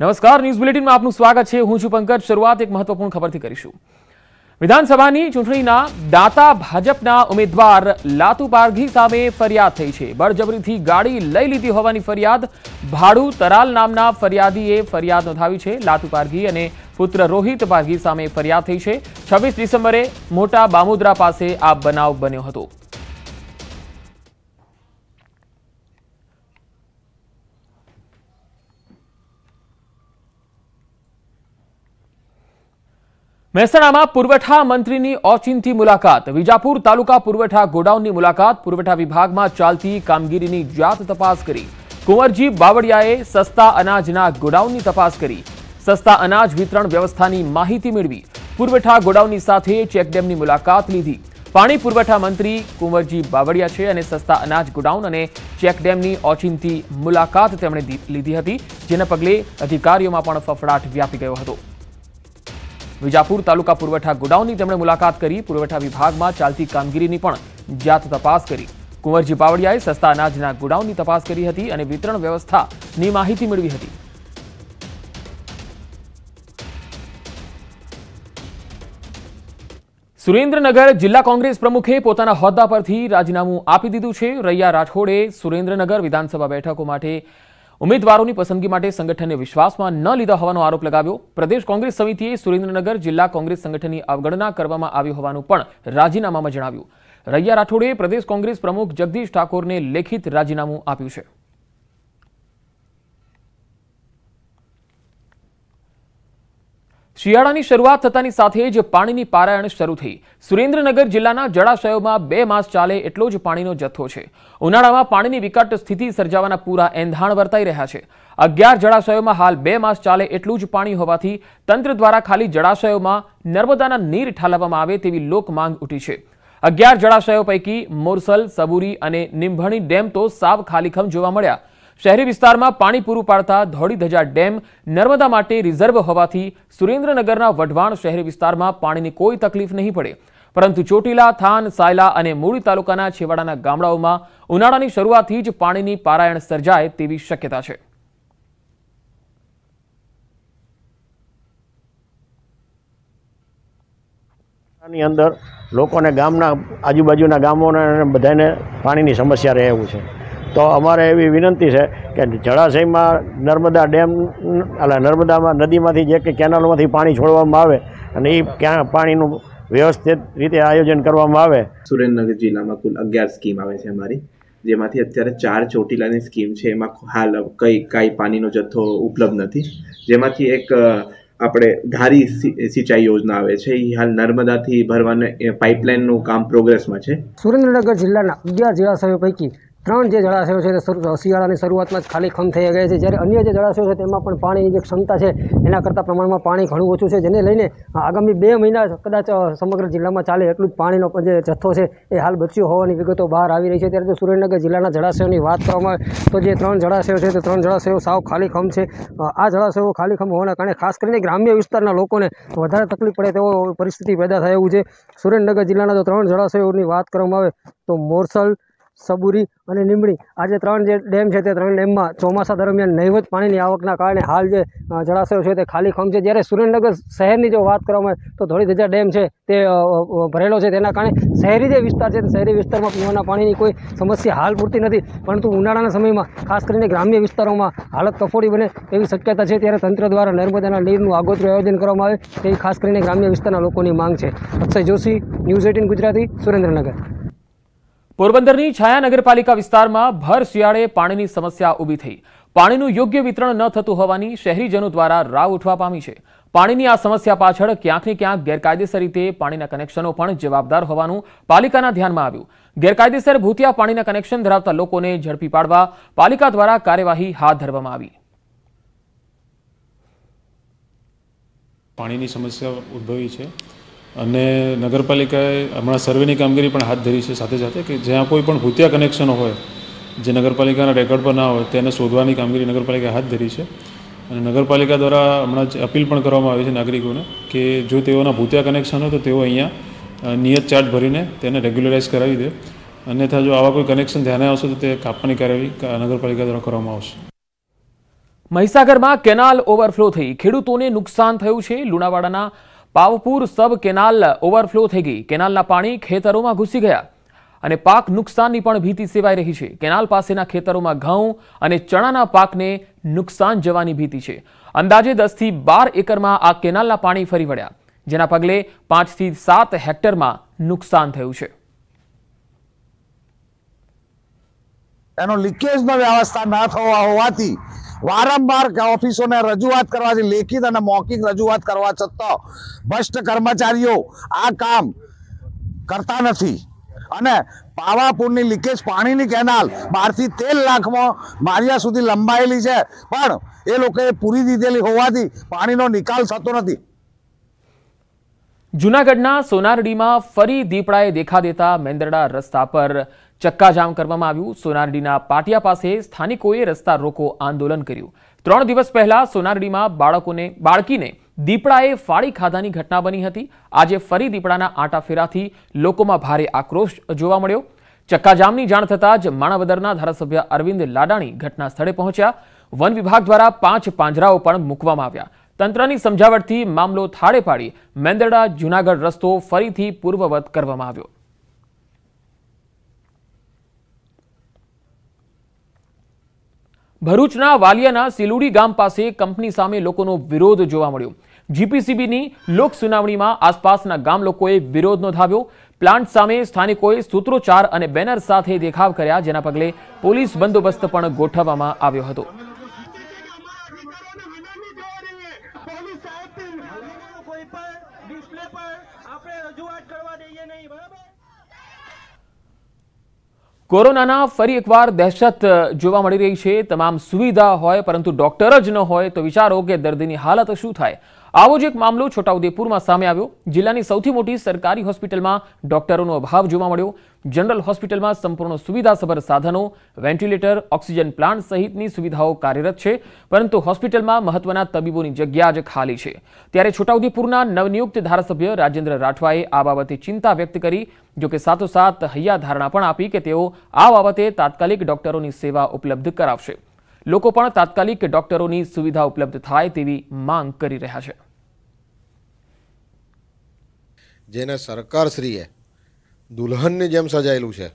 नमस्कार news bulletin में आपनु स्वागत है। हूँ छू पंकज। शुरुआत एक महत्वपूर्ण खबर थी करीशु। विधानसभानी चूंटणीना दाता भाजपना उम्मीदवार लातू पारघी सामे फरियाद थई छे। बळजबरीथी गाड़ी लई लीधी होवानी फरियाद भाड़ू तराल नामना फरियादीए फरियाद नोंधावी छे। लातू पारघी अने पुत्र रोहित पारघी सामे फरियाद थई छे। 26 डिसेम्बरे मोटा बामुद्रा पासे आ बनाव बन्यो हतो। मेहसाणा पुरवठा मंत्री की औचिंती मुलाकात। विजापुर तालुका पुरवठा गोडाउन की मुलाकात। पुरवठा विभाग में चालती कामगीरी की जात तपास करी। कुंवरजी बावड़ियाए सस्ता अनाजना गोडाउन की तपास करी। सस्ता अनाज वितरण व्यवस्था की माहिती मेळवी। पुरवठा गोडाउन की साथ चेकडेम की मुलाकात लीधी। पाणी पुरवठा मंत्री कुंवरजी बावड़िया है और सस्ता अनाज गोडाउन और चेकडेम की औचिंती मुलाकात तेमणे लीधी हती, जेना पगले अधिकारीओं में पण फफड़ाट व्यापी गयो हतो। विजापुर तालुका पुरवठा गोडाउन की तेमणे मुलाकात करी। पुरवठा विभाग में चालती कामगीरी की पण जात तपास करी। कुंवरजी बावड़ियाए सस्ता अनाजना गोडाउन की तपास करी हती अने वितरण व्यवस्था नी माहिती मेळवी हती। सुरेन्द्रनगर जिला कांग्रेस प्रमुखे पोताना होद्दा परथी राजीनामु आपी दीधुं छे। रैया राठोडे सुरेन्द्रनगर विधानसभा बेठको माटे उम्मीदवारों की पसंदगी माटे संगठने विश्वास में न लीधा होવાનો आरोप लगाव्यो। प्रदेश कांग्रेस समितिए सुरेन्द्रनगर जिला कांग्रेस संगठन की अवगणना करवामां आवी होवानुं पण राजीनामामां जणाव्युं। रैया राठोडे प्रदेश कांग्रेस प्रमुख जगदीश ठाकोर ने लेखित राजीनामुं आप्युं छे। શિયાળાની શરૂઆત થતાની સાથે જ પાણીની પારાયણ શરૂ થઈ। સુરેન્દ્રનગર જિલ્લાના જળાશયોમાં 2 માસ ચાલે એટલો જ પાણીનો જથ્થો છે। ઉનાળામાં પાણીની વિકટ સ્થિતિ સર્જાવાના પૂરા એંધાણ વર્તાઈ રહ્યા છે। 11 જળાશયોમાં હાલ 2 માસ ચાલે એટલું જ પાણી હોવાથી તંત્ર દ્વારા ખાલી જળાશયોમાં નર્મદાના નીર ઠાલવવામાં આવે તેવી લોક માંગ ઉઠી છે। 11 જળાશયો પૈકી મોરસલ, સબુરી અને નિંભણી ડેમ તો સાવ ખાલીખમ જોવા મળ્યા। शहरी विस्तार में पाणी पूरु पाड़ता धोड़ीधजा डेम नर्मदा माटे रिजर्व होवाथी सुरेन्द्रनगरना वढवाण शहरी विस्तार में पाणी की कोई तकलीफ नहीं पड़े, परंतु चोटीला, थान, सायला अने मूळी तालुकाना छेवाड़ाना गामडाओमां उनाळानी शरूआतथी ज पाणीनी पारायण सर्जाय तेवी शक्यता छे। ની અંદર લોકોને ગામના આજુબાજુના ગામોને બધાને પાણીની સમસ્યા રહે એવું છે। तो अमारे एवी विनंती है कि जलाशय में नर्मदा डेम अला नर्मदा में नदी में जे के केनाल में पानी छोड़वामां आवे अने ए क्या पानीनु व्यवस्थित रीते आयोजन करवामां आवे। सुरेन्द्रनगर जिला में कुल 11 स्कीम आवे छे अमारी, जेमांथी अत्यारे 4 ચોટીલાની स्कीम है। एमां हाल कई पानीनो जथ्थो उपलब्ध नथी। जेमांथी एक आपणे धारी सिंचाई योजना आवे छे, ई हाल नर्मदाथी भरवाने पाइपलाइननुं काम प्रोग्रेसमां छे। सुरेन्द्रनगर जिल्लाना 11 जलाशयो पैकी 3 જે જળાશયો છે તે શિયાળાની શરૂઆતમાં જ ખાલીખમ થઈ ગયા છે, જ્યારે અન્ય જે જળાશયો છે તેમાં પણ પાણીની જે ક્ષમતા છે એના કરતાં પ્રમાણમાં પાણી ઘણું ઓછું છે, જેને લઈને આગામી 2 મહિના કદાચ સમગ્ર જિલ્લામાં ચાલે એટલું જ પાણીનો જે જથ્થો છે એ હાલ બચ્યો હોવાની વિગતો બહાર આવી રહી છે। ત્યારે જો સુરેન્દ્રનગર જિલ્લાના જળાશયોની વાત કરવામાં આવે તો જે 3 જળાશયો છે તે 3 જળાશયો સાવ ખાલીખમ છે। આ જળાશયો ખાલીખમ હોવાના કારણે ખાસ કરીને ગ્રામ્ય વિસ્તારના લોકોને વધારે તકલીફ પડે તેવો પરિસ્થિતિ પેદા થાય એવું છે। સુરેન્દ્રનગર જિલ્લાના જો 3 જળાશયોની વાત કરવામાં આવે તો મોરસલ, सबूरी और नीमड़ी आज 3 डेम है। 3 डेम में चौमासा दरमियान नहीवत पानी की आवकना कारण हाल जो जलाशयों से खालीखम है, जयरे सुरेन्द्रनगर शहर की जो बात करें तो धोड़ीधजा डेम है भरेलो है, कारण शहरी जो विस्तार है शहरी विस्तार में पीवाना पानी की कोई समस्या हाल पूरती नहीं, परंतु उनाळाना समय में खास कर ग्राम्य विस्तारों में हालत कफोड़ी बने एवी शक्यता है। त्यारे तंत्र द्वारा नर्मदाना नीरनु आगोतरू आयोजन करवामां आवे तेवी खास कर ग्राम्य विस्तारना लोकोनी मांग है। अक्षय जोशी, न्यूज 18 गुजराती, सुरेन्द्रनगर। पोरबंदरनी छाया नगरपालिका विस्तार में भर शियाळे पाणीनी समस्या ऊभी थई। पाणीनुं योग्य वितरण न थतुं होवानी शहेरीजनो द्वारा राव उठवा पामी छे। पाणीनी आ समस्या पाछळ क्यांकने क्यांक गैरकायदेसर रीते पाणीना कनेक्शनो पण जवाबदार होवानुं पालिकाना ध्यानमां आव्युं। गैरकायदेसर भूतिया पाणीना कनेक्शन धरावता लोकोने झड़पी पाडवा पालिका द्वारा कार्यवाही हाथ धरवामां आवी। पाणीनी समस्या उद्भवी छे અને નગરપાલિકાએ હમણાં સર્વેની કામગીરી પણ હાથ ધરી છે, સાથે સાથે કે જ્યાં કોઈ પણ ભૂતિયા કનેક્શન હોય જે નગરપાલિકાના રેકોર્ડ પર ના હોય તેને શોધવાની કામગીરી નગરપાલિકાએ હાથ ધરી છે। અને નગરપાલિકા દ્વારા હમણાં જ અપીલ પણ કરવામાં આવી છે નાગરિકોને કે જો તેઓના ભૂતિયા કનેક્શન હોય તો તેઓ અહીંયા નિયત ચાર્જ ભરીને તેને રેગ્યુલરાઇઝ કરાવી દે, અન્યથા જો આવા કોઈ કનેક્શન ધ્યાને આવશે તો તે કાપવાની કાર્યવાહી નગરપાલિકા દ્વારા કરવામાં આવશે। મહીસાગર માં કેનાલ ઓવરફ્લો થઈ ખેડૂતોને નુકસાન થયું છે। લુણાવાડાના પાવપુર સબ કેનાલ ઓવરફ્લો થઈ ગઈ। કેનાલના પાણી ખેતરોમાં ઘૂસી ગયા અને પાક નુકસાનની પણ ભીતિ સેવાઈ રહી છે। કેનાલ પાસેના ખેતરોમાં ઘઉં અને ચણાના પાકને નુકસાન જવાની ભીતિ છે। અંદાજે 10 થી 12 એકરમાં આ કેનાલના પાણી ફરી વળ્યા, જેના પગલે 5 થી 7 હેક્ટરમાં નુકસાન થયું છે। એનો લીકેજનો વ્યવસ્થા ન થવા હોવાથી वारंवार ऑफिसों ने रजूआत करवा लेखित और मौखिक रजूआत करवा छता भ्रष्ट कर्मचारी आ काम करता नहीं। पावापुर लीकेज पानी नी केनाल 12 થી 13 લાખ मारिया सुधी लंबायेली है, पण ए लोके पूरी दीधेली होवाथी पानी नो निकाल थतो नथी। जूनागढ़ना सोनारडी में फरी दीपड़ाए देखा देता मेंदरडा रस्ता पर चक्काजाम करवामां आव्युं। सोनारडीना पाटिया पासे स्थानिकोए रस्ता रोको आंदोलन कर्युं। 3 दिवस पहला सोनारडी में बाळकीने दीपड़ाए फाड़ी खाधानी घटना बनी हती। आजे फरी दीपड़ाना आटाफेराथी लोकोमां भारे आक्रोश जोवा मळ्यो। चक्काजामनी जाण थतां ज माणावदरना धारासभ्य अरविंद लाडाणी घटना स्थळे पहोंच्या। वन विभाग द्वारा 5 પાંજરાઓ પણ મૂકવામાં આવ્યા। તંત્રની સમજાવટથી મામલો થાળે પાડી મેંદરડા જૂનાગઢ રસ્તો ફરીથી પૂર્વવત કરવામાં આવ્યો। भरूचना वालियाना सिलूड़ी गाम पास कंपनी सामे लोकोनो विरोध जोवा मळ्यो। जीपीसीबीनी लोक सुनावणीमां आसपासना गाम लोकोए विरोध नोंधाव्यो। प्लांट सामे स्थानिकोए सूत्रोच्चार अने बेनर साथे देखाव कर्या, जेना पगले पोलीस बंदोबस्त पण गोठववामां आव्यो हतो। कोरोना फरी एक बार दहशत जोवा मळी रही है। तमाम सुविधा होय परंतु डॉक्टर ज न होय तो विचारो के दर्दी की हालत शू थाय। आवो ज एक मामलो छोटाउदेपुर में सामे आव्यो। जिल्लानी सौथी मोटी सरकारी होस्पिटल में डॉक्टरों अभाव जोवा मळ्यो। जनरल होस्पिटल में संपूर्ण सुविधासभर साधनों वेंटिलेटर ऑक्सिजन प्लांट सहितनी सुविधाओं कार्यरत है, परंतु होस्पिटल में महत्वना तबीबों की जग्या ज खाली है। त्यारे छोटाउदेपुरना नवनियुक्त धारासभ्य राजेन्द्र राठवाए आ बाबते चिंता व्यक्त करी। जो कि साथोसाथ हय्याधारणा पण आपी के तेओ आ बाबते तात्कालिक डॉक्टरों की सेवा उपलब्ध करावशे। लोको पण तात्कालिक डॉक्टरों की सुविधा उपलब्ध थाय तेवी मांग करी रह्या छे। जेने सरकार श्रीए दुल्हननी जेम सजायेलू छे,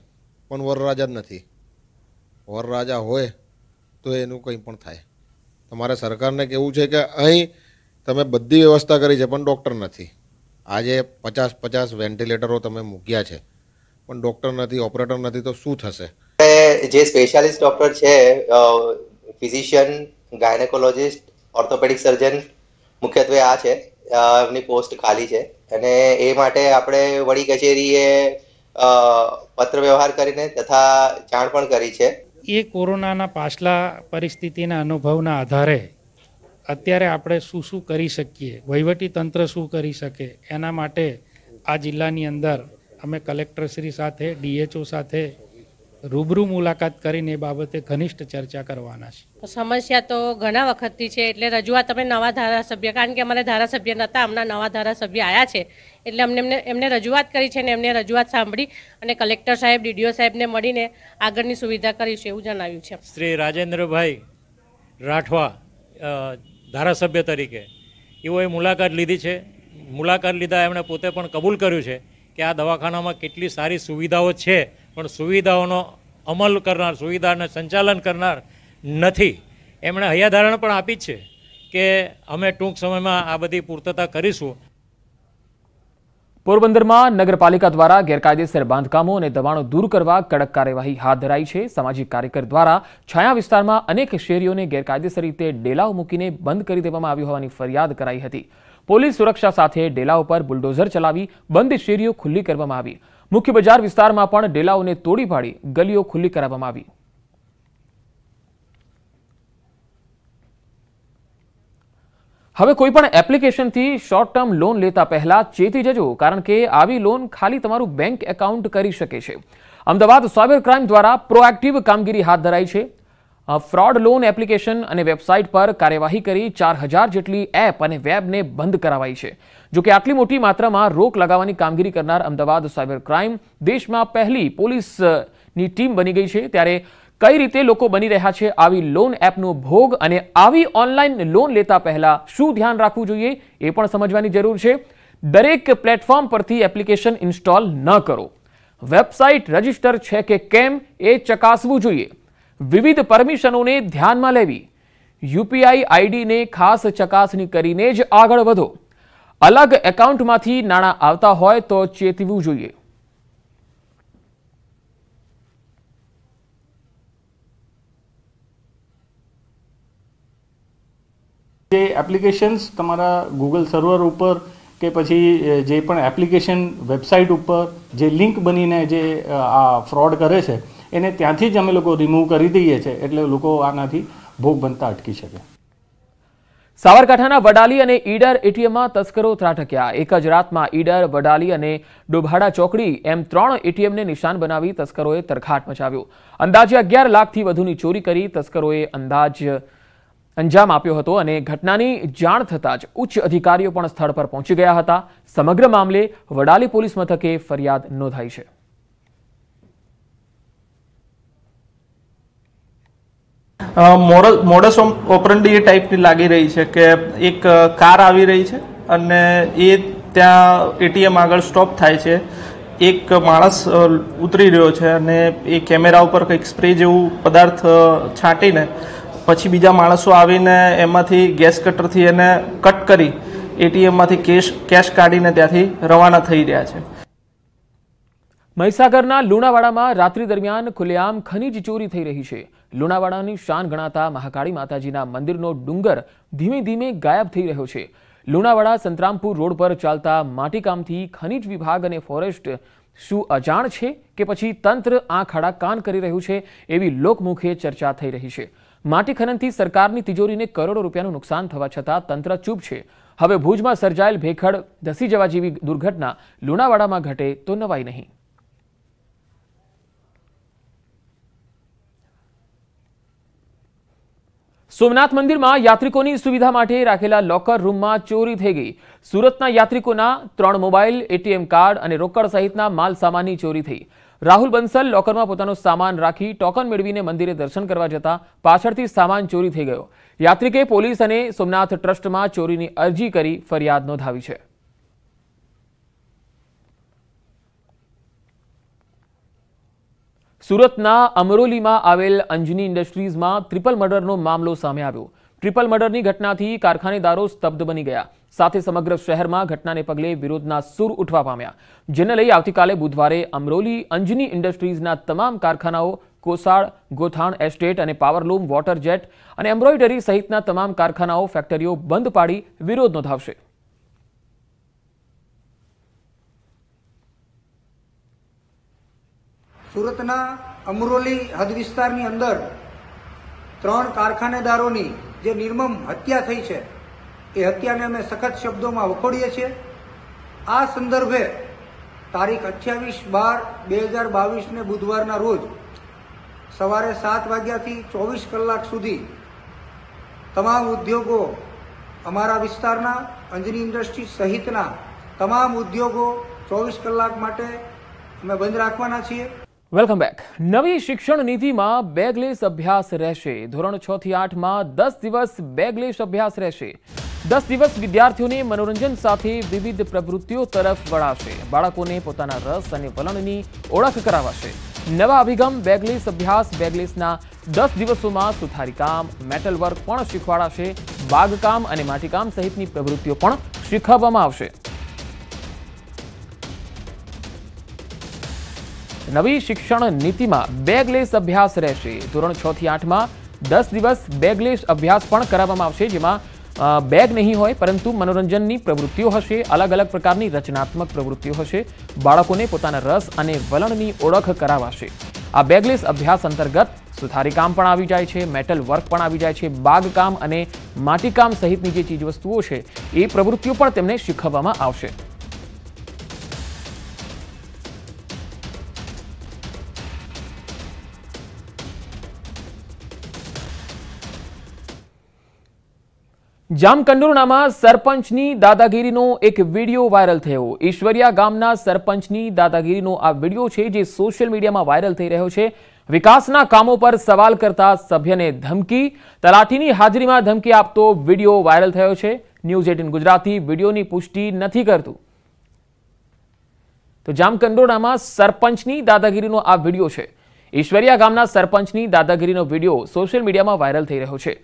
पण वरराजा नथी। वरराजा होय तो एनुं कंई पण थाय। तमारे सरकारने कहेवुं छे के अहीं तमे बधी व्यवस्था करी छे पण डॉक्टर नथी। आजे 50-50 वेंटिलेटरो तमे मूक्या छे पण डॉक्टर नथी, ऑपरेटर नथी तो शुं थशे? जे स्पेशलिस्ट डॉक्टर छे, फिजिशियन, गायनेकोलॉजिस्ट, ऑर्थोपेडिक सर्जन मुख्यत्वे आ छे। એમની પોસ્ટ ખાલી છે અને એ માટે આપણે વડી કચેરીએ પત્ર વ્યવહાર કરીને તથા જાણ પણ કરી છે। એ કોરોનાના પાછલા પરિસ્થિતિના અનુભવના આધારે અત્યારે આપણે શું કરી શકીએ, વહીવટી તંત્ર શું કરી શકે, એના માટે આ જિલ્લાની અંદર અમે કલેક્ટરશ્રી સાથે DHO સાથે રૂબરૂ મુલાકાત કરીને બાબતે ઘનિષ્ઠ ચર્ચા કરવાના છે। સમસ્યા તો ઘણા વખતથી છે, એટલે રજૂઆત અમે નવા ધારાસભ્ય, કારણ કે અમારે ધારાસભ્ય નહોતા, હમણાં નવા ધારાસભ્ય આવ્યા છે એટલે અમને એમને રજૂઆત કરી છે ને એમને રજૂઆત સાંભળી અને કલેક્ટર સાહેબ DDO સાહેબને મળીને આગળની સુવિધા કરીશું એવું જણાવ્યું છે। શ્રી રાજેન્દ્રભાઈ રાઠવા ધારાસભ્ય તરીકે એઓએ મુલાકાત લીધી છે। મુલાકાત લીધા એમણે પોતે પણ કબૂલ કર્યું છે કે આ દવાખાનામાં કેટલી સારી સુવિધાઓ છે, પણ સુવિધાઓનો અમલ કરનાર, સુવિધાને સંચાલન કરનાર નથી। એમણે હૈયાધારણા પણ આપી છે કે અમે ટૂંક સમયમાં આ બધી પૂર્તતા કરીશું। પોરબંદરમાં નગરપાલિકા દ્વારા ગેરકાયદેસર બાંધકામો અને દબાણો દૂર કરવા કડક કાર્યવાહી હાથ ધરાઈ છે। સામાજિક કાર્યકર દ્વારા છાયા વિસ્તારમાં અનેક શેરીઓને ગેરકાયદેસર રીતે ડેલાઓ મૂકીને બંધ કરી દેવામાં આવ્યું હોવાની ફરિયાદ કરાઈ હતી। પોલીસ સુરક્ષા સાથે ડેલાઓ પર બુલડોઝર ચલાવી બંધ શેરીઓ ખુલ્લી કરવામાં આવી। मुख्य बजार विस्तार में पण डेलाओने तोड़ी पाड़ी गलीओ खुली करावामां आवी। हवे कोई पण एप्लिकेशन थी शॉर्ट टर्म लोन लेता पहला चेती जजो, कारण के आवी लोन खाली तमारू बैंक एकाउंट करी शके छे। अमदावाद साइबर क्राइम द्वारा प्रोएक्टिव कामगीरी हाथ धराई छे। फ्रॉड लोन एप्लिकेशन अने वेबसाइट पर कार्यवाही करी 4000 जेटली एप अने वेब ने बंद करावाई छे। जो कि आटली मोटी मात्रा में रोक लगावानी कामगीरी करनार अमदावाद साइबर क्राइम देश में पहली पोलीस नी टीम बनी गई है। त्यारे कई रीते लोको बनी रह्या छे आवी लोन एपनो भोग अने आवी ऑनलाइन लोन लेता पहला शुं ध्यान राखवुं जोईए ए पण समजवानी जरूर छे। दरेक प्लेटफॉर्म परथी एप्लिकेशन इंस्टॉल न करो, वेबसाइट रजिस्टर छे के केम ए चकासवुं जोईए, विविध परमिशनोने ध्यानमां लेवी, यूपीआई आईडी ने खास चकासणी करीने ज आगळ वधो, अलग एकाउंटमांथी नाणां आवता होय तो चेतवुं जोईए। जे एप्लिकेशन्स तमारा गूगल सर्वर पर के पछी जे पण एप्लिकेशन वेबसाइट पर जे लिंक बनीने जे आ फ्रॉड करे छे एने त्यांथी ज अमे लोको रिमूव करी दीए छे एटले लोको आनाथी भोग बनता अटकी शके। साबरकांठाना वडाली अने ईडर एटीएम मां तस्करो त्राटक्या। एक ज रातमां ईडर, वडाली अने डोभाड़ा चौकड़ी एम 3 एटीएम ने निशान बनावी तस्करोए तरखाट मचाव्यो। अंदाजे 11 लाखथी वधुनी चोरी करी तस्करोए अंजाम आप्यो हतो अने घटनानी जाण थतां ज उच्च अधिकारीओ पण स्थळ पर पहोंची गया हता। समग्र मामले वडाली पोलीस मथके फरियाद नोंधाई छे। मोडस ऑपरेंडी टाइप लागी रही है कि एक कार आवी रही है अने ए त्यां एटीएम आगळ स्टॉप थाय छे, एक माणस उतरी रह्यो छे अने ए केमेरा उपर कंईक स्प्रे जेवुं पदार्थ छांटीने पछी बीजा माणसो आवीने एमांथी गैस कटरथी एने कट करी एटीएममांथी कैश काढीने त्यांथी रवाना थई रह्या छे। મહીસાગરના લુણાવાડામાં રાત્રિ દરમિયાન ખુલ્લેઆમ ખનીજ ચોરી થઈ રહી છે। લુણાવાડાની શાન ગણાતા મહાકાળી માતાજીના મંદિરનો ડુંગર ધીમે ધીમે ગાયબ થઈ રહ્યો છે। લુણાવાડા સંતરામપુર રોડ પર ચાલતા માટીકામથી ખનીજ વિભાગ અને ફોરેસ્ટ શું અજાણ છે કે પછી તંત્ર આંખ આડા કાન કરી રહ્યું છે એવી લોકમુખે ચર્ચા થઈ રહી છે। માટી ખનનથી સરકારની તિજોરીને કરોડો રૂપિયાનું નુકસાન થવા છતાં તંત્ર ચૂપ છે। હવે ભુજમાં સર્જાયેલ ભેખડ ધસી જવા જેવી દુર્ઘટના લુણાવાડામાં ઘટે તો નવાઈ નહીં। સોમનાથ મંદિરમાં યાત્રિકોની સુવિધા માટે રાખેલા લોકર રૂમમાં ચોરી થઈ ગઈ। સુરતના યાત્રિકોના 3 મોબાઈલ, એટીએમ કાર્ડ અને રોકડ સહિતના માલસામાનની ચોરી થઈ। राहुल बंसल लॉकर में पोतानो सामान राखी टोकन मेळवीने मंदिरे दर्शन करवा जता पाछळथी सामान चोरी थई गयो। यात्रिके पोलीस अने सोमनाथ ट्रस्ट में चोरीनी अरजी करी फरियाद नोंधावी छे। सूरतना अमरोली में आवेल अंजनी इंडस्ट्रीज में ट्रिपल मर्डरनो मामलो सामे आव्यो। ट्रिपल मर्डरनी घटनाथी कारखानेदारो स्तब्ध बनी गया। साथे समग्र शहर में घटना ने पगले विरोधना सूर उठवा पाम्या, जेने लई आवतीकाले बुधवारे अमरोली अंजनी इंडस्ट्रीजना तमाम कारखानाओ, कोसाळ, गोथाण एस्टेट अने पावरलूम, वोटर जेट अने एम्ब्रोइडरी सहितना तमाम कारखानाओ, फेक्टरीओ बंध पाड़ी विरोध नोंधावशे। सूरतना अमरोली हद विस्तारनी अंदर 3 कारखानेदारोनी जे निर्मम हत्या थई छे ए हत्याने अमे सखत शब्दों में वखोड़ीए छे। आ संदर्भे तारीख 28/12/2022 ने बुधवारना रोज सवारे 7 वाग्याथी 24 कलाक सुधी तमाम उद्योगों, अमरा विस्तारना अंजनी इंडस्ट्री सहितना तमाम उद्योगों 24 कलाक माटे अमे बंध राखवाना छीए। Welcome back. नवी शिक्षण नीति में बेगलेस अभ्यास रहेशे। धोरण 6 થી 8 में 10 દિવસ बेगलेस अभ्यास रहेशे। 10 દિવસ विद्यार्थी ने मनोरंजन साथ विविध प्रवृत्तिओ तरफ वळाशे। बाळकोने पोताना रस अने वलणनी ओळख करावशे। नवा अभिगम बेगलेस अभ्यास। बेगलेसना 10 દિવसों में सुथारी काम, मेटल वर्क पण शीखवाड़ाशे। बागकाम अने माटीकाम सहितनी प्रवृत्तिओ पण शीखवामां आवशे। नवी शिक्षण नीति में बेगलेस अभ्यास रहेशे। धोरण 6 થી 8 में 10 દિવસ बेगलेस अभ्यास पण करावामां आवशे, जेमां बेग नहीं होय परंतु मनोरंजननी प्रवृत्तिओ हशे, अलग अलग प्रकारनी रचनात्मक प्रवृत्तिओ हशे। बाळकोने पोताना रस अने वलणनी ओळख करावाशे। आ बेगलेस अभ्यास अंतर्गत सुथारी काम पण आवी जाय छे, मेटल वर्क पण आवी जाय छे, बागकाम अने माटीकाम सहितनी जे चीजवस्तुओ छे ए प्रवृत्तिओ पण तेमने शीखवामां आवशे। જામકંડોરણામાં સરપંચની દાદાગીરીનો એક વિડીયો વાયરલ થયો। ઈશ્વરિયા ગામના સરપંચની દાદાગીરીનો આ વિડીયો છે જે સોશિયલ મીડિયામાં વાયરલ થઈ રહ્યો છે। विकासना कामों पर सवाल करता सभ्यने धमकी, तलाटीनी हाजरीमां धमकी आपतो वीडियो वायरल थयो छे। न्यूज 18 गुजराती वीडियोनी पुष्टि नथी करतुं। तो जामकंडोळामां सरपंचनी दादागिरीनो आ वीडियो छे। ईश्वरिया गामना सरपंचनी दादागिरीनो वीडियो सोशियल मीडियामां वायरल थई रह्यो छे।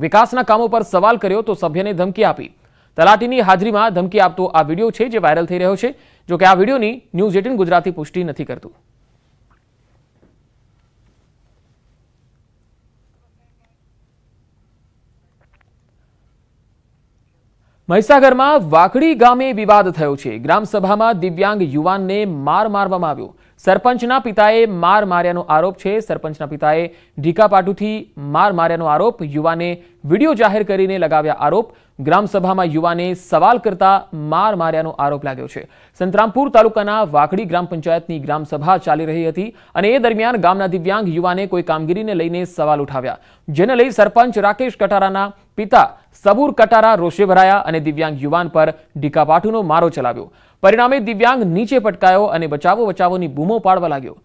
विकासना कामों पर सवाल कर्यो तो सभ्यने धमकी आपी, तलाटीनी हाजरीमां धमकी आपतो आ वीडियो छे जे वायरल थई रह्यो छे। जो के आ वीडियोनी न्यूज 18 गुजराती पुष्टि नथी करतुं। महीसागर में वाकड़ी गामे विवाद थयो छे। ग्राम सभा में दिव्यांग युवान ने मार मारवामां आव्यो। सरपंचना पिताए मार मार्यानो आरोप छे। सरपंचना पिताए ढीकापाटूथी मार मार्यानो आरोप, युवाने वीडियो जाहिर करीने लगाव्या आरोप। ग्राम सभा में युवाने सवाल करता मार मार्यानो आरोप लाग्यो छे। संतरामपुर तालुकाना वाकड़ी ग्राम पंचायतनी ग्राम सभा चाली रही हती अने ए दरमियान गामना दिव्यांग युवाने कोई कामगीरीने लईने सवाल उठाव्या, जेने लई सरपंच राकेश कटाराना पिता सबूर कटारा रोषे भराया अने दिव्यांग युवान पर ढीकापाटूनो मारो चलाव्यो। परिणामे दिव्यांग नीचे पटकायो अने बचावो बचावोनी बूमो पाडवा लाग्यो।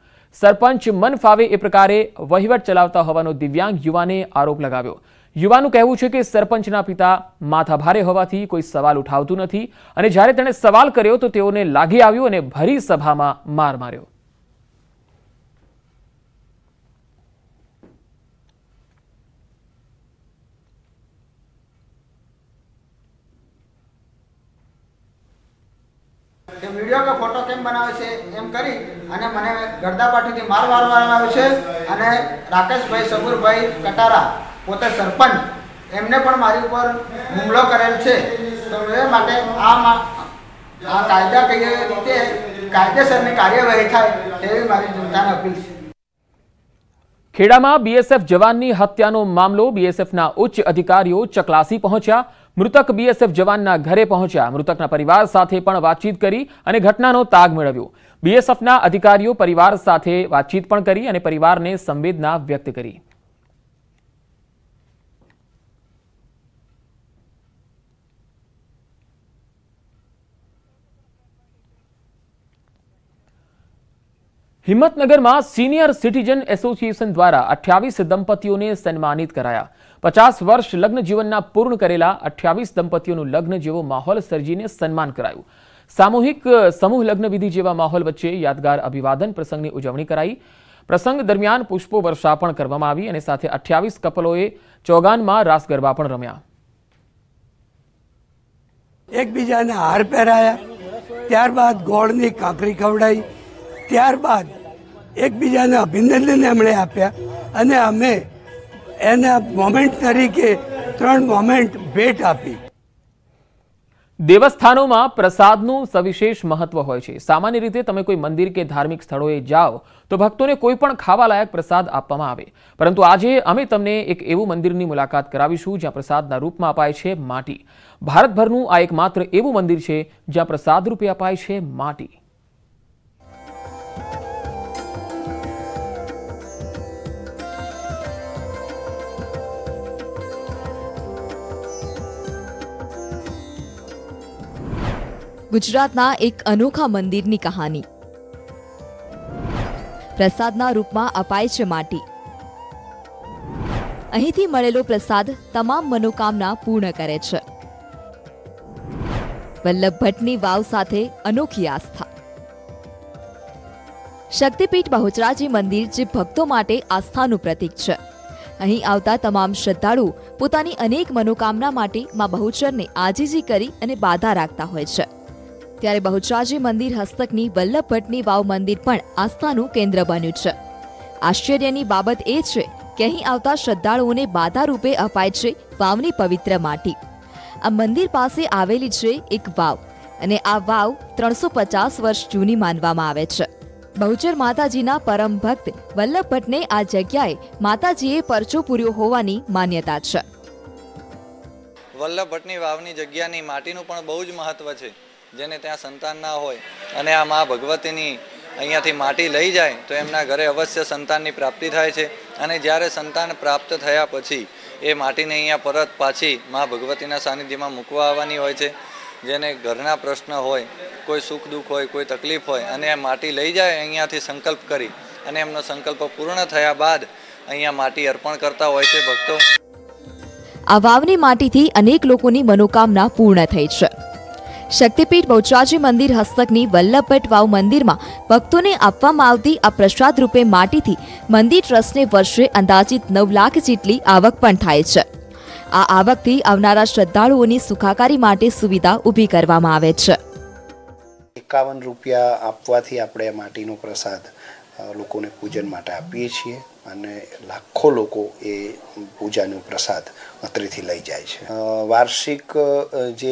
सरपंच मन फावे ए प्रकारे वहीवट चलावता होवानो दिव्यांग युवाने आरोप लगाव्यो। युवानुं कहेवुं छे के सरपंचना पिता माथाभारे होवाथी कोई सवाल उठावतुं नथी अने ज्यारे तेणे सवाल कर्यो तो तेओने लागी आव्यो अने भरी सभामां मार मार्यो। वीडियो का फोटो केम बनावे छे एम करी अने मने गर्दापाटी थी मार मारवामां आव्यो छे अने राकेश भाई सबूर भाई कटारा पोते सरपंच एमने पण मारी उपर हुमलो करेल छे। तो ए माटे आ कायदा कई रीते कायदेसरनी कार्यवाही थाय तेवी मारी जनताने अपील छे। खेड़ा में बीएसएफ जवाननी हत्यानो मामलो, बीएसएफना उच्च अधिकारीओ चकलासी पहोंच्या। मृतक बीएसएफ जवानना घरे पहोंच्या, मृतकना परिवार साथे पण वातचीत करी अने घटनानो ताग मेळव्यो। बीएसएफना अधिकारीओ परिवार साथे वातचीत पण करी अने परिवारने संवेदना व्यक्त करी। हिम्मतनगर में सीनियर सीटीजन एसोसिएशन द्वारा 28 दंपतियों ने सम्मानित कराया। 50 वर्ष लग्न जीवन पूर्ण करेला 28 दंपतियों लग्न जेवो माहौल सर्जीने सन्मान करायु। सामूहिक समूह लग्न विधि जेवा माहौल वच्चे यादगार अभिवादन प्रसंगनी उजवणी कराई। प्रसंग दरमियान पुष्पो वर्षा पण करवामां आवी अने साथे 28 कपलोए चौगान में रास गरबा पण रम्या। एकबीजाने हार पहेराया, त्यारबाद गोळनी काकरी खवडाई, त्यारबाद एकबीजाने अभिनंदन एमणे आप्या अने अमे एना मोमेंट तरीके 3 मोमेंट भेट आपी। देवस्थानों में प्रसादनुं सविशेष महत्व होय छे। सामान्य रीते तमे कोई मंदिर के धार्मिक स्थळोए जाओ तो भक्तोने कोई पण खावालायक प्रसाद आपवामां आवे, परंतु आजे अमे तमने एक एवुं मंदिरनी मुलाकात करावीशुं ज्यां प्रसादना रूपमां अपाय छे माटी। भारतभरनुं आ एकमात्र एवुं मंदिर छे ज्यां प्रसाद रूपे अपाय छे माटी। गुजरातना एक अनोखा मंदिर नी कहानी। प्रसादना रूपमां अपाय छे माटी। अहींथी मळेलो प्रसाद तमाम मनोकामना पूर्ण करे छे। वल्लभ भट्टनी वाव साथे अनोखी आस्था। शक्तिपीठ बहुचराजी मंदिर जे भक्तों माटे आस्थानुं प्रतीक छे। અહીં આવતા તમામ શ્રદ્ધાળુ પોતાની અનેક મનોકામના માટે માં બહુચરને આજીજી કરી અને બાધા રાખતા હોય છે। ત્યારે બહુચરાજી મંદિર હસ્તકની વલ્લભ ભટ્ટની વાવ મંદિર પણ આસ્થાનું કેન્દ્ર બન્યું છે। આશ્ચર્યની બાબત એ છે કે અહીં આવતા શ્રદ્ધાળુઓને બાધા રૂપે અપાય છે વાવની પવિત્ર માટી। આ મંદિર પાસે આવેલી છે એક વાવ અને આ વાવ 350 વર્ષ જૂની માનવામાં આવે છે। बहुचर माताजीना परम भक्त वल्लभ भट्टने आ जग्याए माताजीए परचो पूर्यो होवानी मान्यता छे। वल्लभ भट्टनी वावनी जग्यानी माटीनुं पण बहु ज महत्व छे। जेने त्यां संतान ना होय अने आ मां भगवतीनी अहींयाथी माटी लई जाय तो एमना घरे अवश्य संताननी प्राप्ति थाय छे अने ज्यारे संतान प्राप्त थया पछी ए माटीने अहींया परत पाछी मां भगवतीना सानिध्यमां मूकवा आवવાની હોય છે। જેને ઘરના પ્રશ્ન હોય, કોઈ સુખ દુઃખ હોય, કોઈ તકલીફ હોય અને આ માટી લઈ જાય અહીંયાથી સંકલ્પ કરી અને એમનો સંકલ્પ પૂર્ણ થયા બાદ અહીંયા માટી અર્પણ કરતા હોય છે ભક્તો। આ વાવની માટીથી અનેક લોકોની મનોકામના પૂર્ણ થઈ છે। શક્તિપીઠ બહુચરાજી મંદિર હસ્તકની વલ્લભ ભટ્ટ વાવ મંદિરમાં ભક્તોને આપવામાં આવતી આ પ્રસાદ રૂપે માટીથી મંદિર ટ્રસ્ટને વર્ષે અંદાજિત 9 લાખ જેટલી આવક પણ થાય છે। આ આવકથી આવનારા શ્રદ્ધાળુઓની સુખાકારી માટે સુવિધા ઊભી કરવામાં આવે છે। 51 રૂપિયા આપવાથી આપણે માટીનો પ્રસાદ લોકોને પૂજન માટે આપીએ છીએ અને લાખો લોકો એ પૂજાનો પ્રસાદ અત્રેથી લઈ જાય છે। વાર્ષિક જે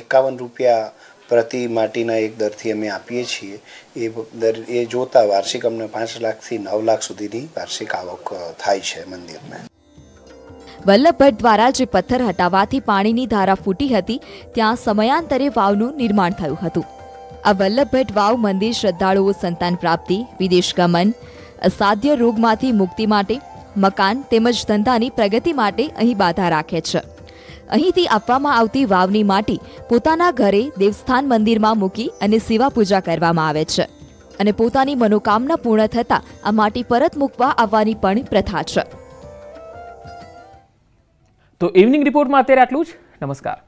51 રૂપિયા प्रति माटीना एक दरथी अमे आपीए छीए ए दर ए जोता वार्षिक अमने 5 लाख थी 9 लाख सुधीनी वार्षिक आवक थाय छे। मंदिर में वल्लभ भट्ट द्वारा जे पत्थर हटावाथी पाणीनी धारा फूटी हती त्यां समयांतरे वावनुं निर्माण थयुं हतुं। आ वल्लभ भट्ट वाव मंदिर श्रद्धाळुओ संतान प्राप्ति, विदेश गमन, असाध्य रोगमांथी मुक्ति माटे, मकान तेमज धंधानी प्रगति माटे अहीं बाधा राखे छे। અહીંથી આપવામાં આવતી વાવની માટી પોતાના ઘરે દેવસ્થાન મંદિરમાં મૂકી અને સેવા પૂજા કરવામાં આવે છે અને પોતાની મનોકામના પૂર્ણ થતા આ માટી પરત મૂકવા આવવાની પણ પ્રથા છે। તો ઇવનિંગ રિપોર્ટમાં અત્યારે આટલું જ। નમસ્કાર।